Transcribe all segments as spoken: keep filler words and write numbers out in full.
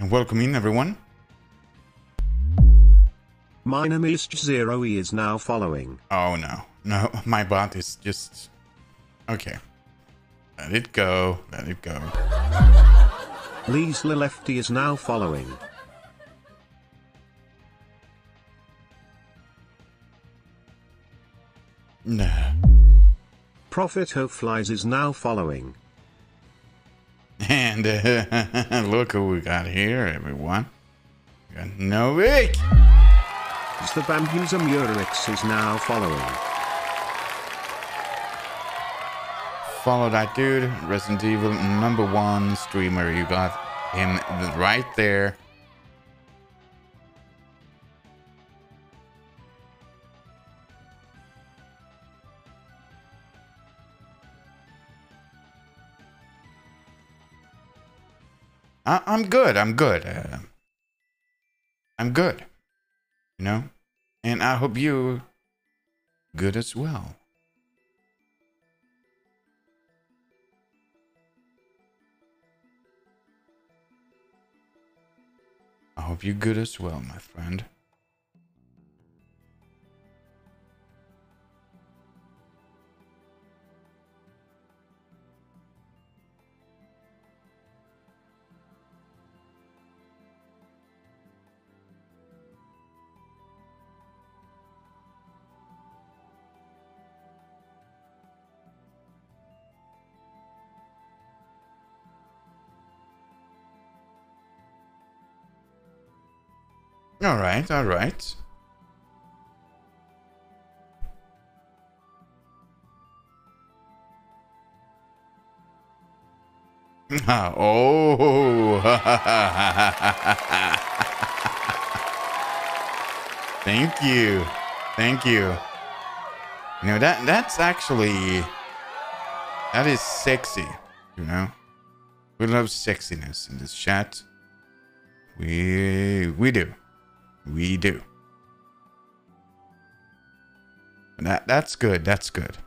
And welcome in, everyone. My name is Zero E is now following. Oh no, no, my bot is just... Okay. Let it go, let it go. Liesla Lefty is now following. Nah. Prophet Ho Flies is now following. And uh, look who we got here, everyone. We got Novik. The Bambuza Murix is now following. Follow that dude, Resident Evil number one streamer. You got him right there. I I'm good. I'm good. Uh, I'm good. You know, and I hope you good as well. I hope you good as well, my friend. All right, all right. Oh. Thank you. Thank you. You know, that that's actually that is sexy, you know. We love sexiness in this chat. We we do. We do. That that's good. That's good.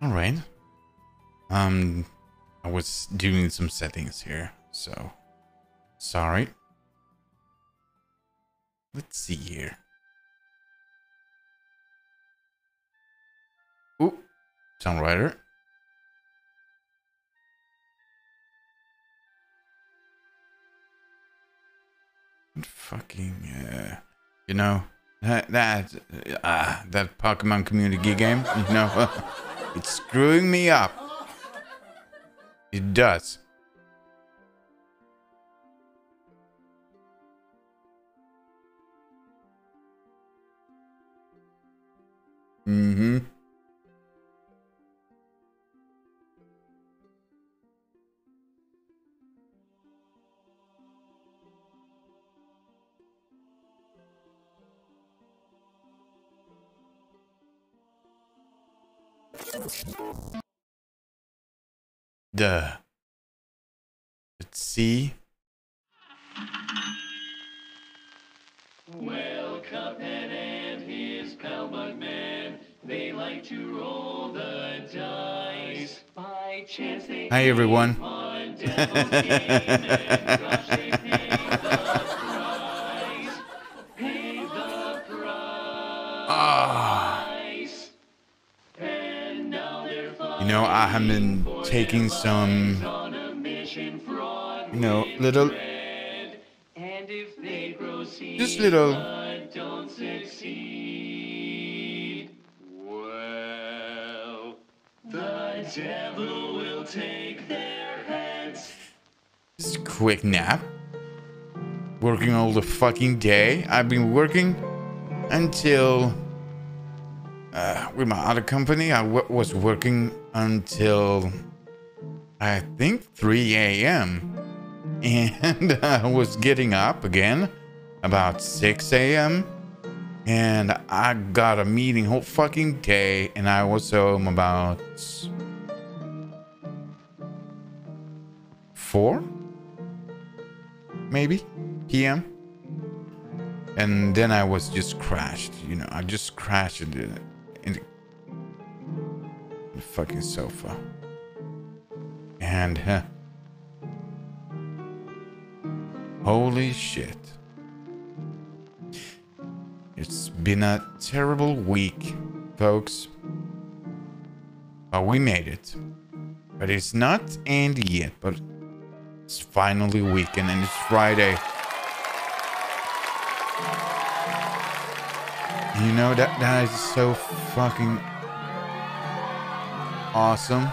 All right. Um, I was doing some settings here, so sorry. Let's see here. Ooh, Soundrider. What fucking, uh, you know, that, that, uh, that Pokemon community game, you know. It's screwing me up. It does. Mm-hmm. Duh. Let's see. Well, Cuphead and his pal Bugman, they like to roll the dice. By chance they... Hi everyone. You know, I have been taking some, you know, little, just little, well, the the devil will take their heads. This is a quick nap. Working all the fucking day. I've been working until uh, with my other company. I w was working until I think three A M and I was getting up again about six A M and I got a meeting whole fucking day, and I was home about four, maybe, P M And then I was just crashed, you know. I just crashed in the, in the, in the fucking sofa, and uh, holy shit. It's been a terrible week, folks, but we made it. But it's not end yet, but it's finally weekend and it's Friday. You know, that, that is so fucking awesome.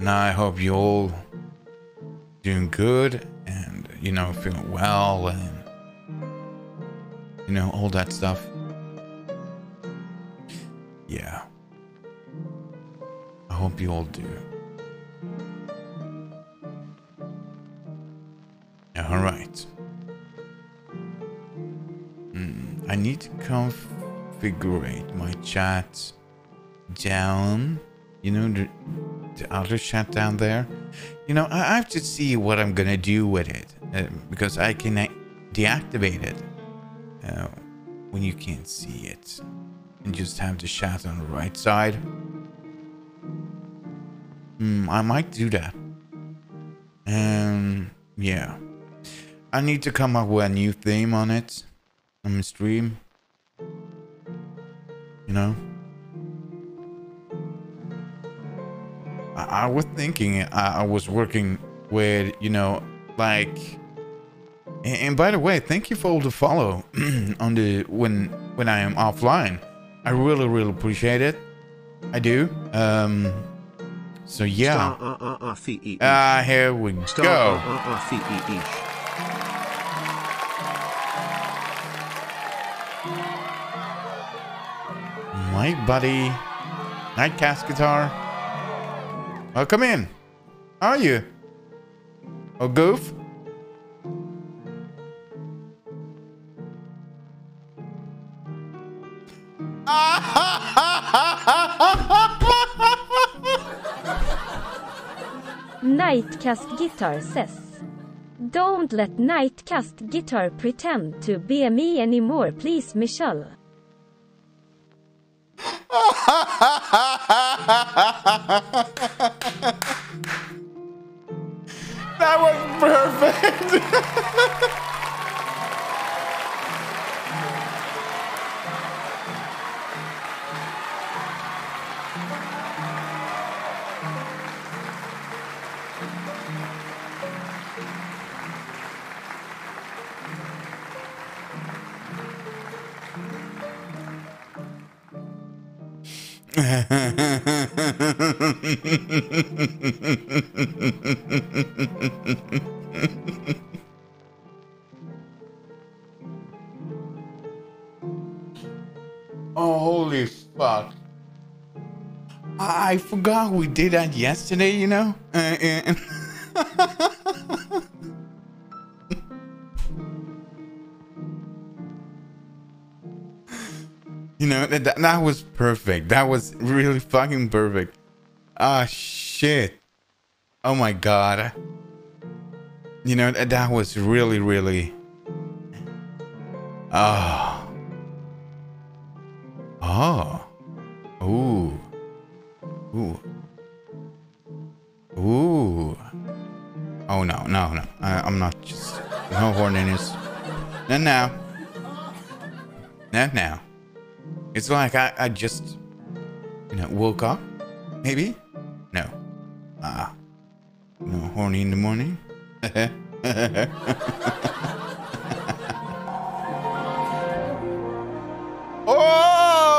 And I hope you all doing good and, you know, feeling well and, you know, all that stuff. Yeah. I hope you all do. All right. Mm, I need to configure my chat down. You know, the, the other chat down there. You know, I have to see what I'm going to do with it. Uh, because I can deactivate it. Uh, when you can't see it, and just have the chat on the right side. Mm, I might do that. Um, yeah, I need to come up with a new theme on it, on the stream. You know, I, I was thinking I, I was working with, you know, like. And by the way, thank you for all the follow on the when when I am offline. I really really appreciate it. I do. Um, so yeah. Ah, uh, here we go. My buddy, Nightcast Guitar. Welcome in. How are you? Oh, goof. Nightcast Guitar says, "Don't let Nightcast Guitar pretend to be me anymore, please, Michelle." That was perfect. Oh, holy fuck. I forgot we did that yesterday, you know? Uh, and you know, that, that, that was perfect. That was really fucking perfect. Ah, shit. Oh my god. You know, that, that was really, really... Oh. Oh. Ooh. Ooh. Ooh. Oh no, no, no. I, I'm not just... No horniness. Not now. Not now. It's like I, I just, you know, woke up, maybe? No. Ah. Uh, no horny in the morning? Oh!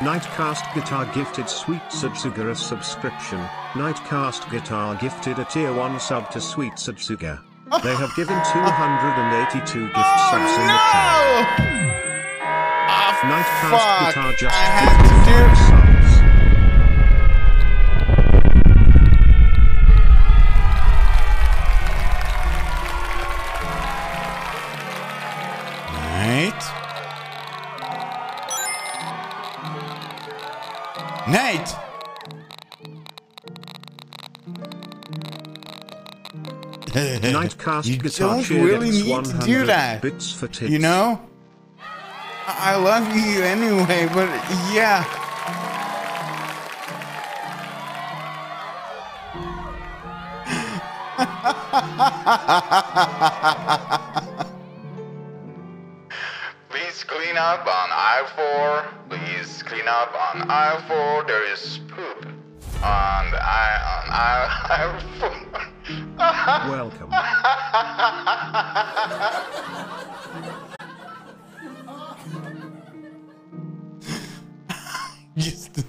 Nightcast Guitar gifted Sweet Satsuga a subscription. Nightcast Guitar gifted a tier one sub to Sweet Satsuga. They have given two hundred eighty-two gift oh, subs in no! the channel. Oh, Nightcast Guitar just gifted five subs. Night. Nightcast you don't really need to do that, you know? I love you anyway, but yeah. Please clean up on aisle four. Please clean up on aisle four, there is poop on the aisle, on aisle four. Welcome. Just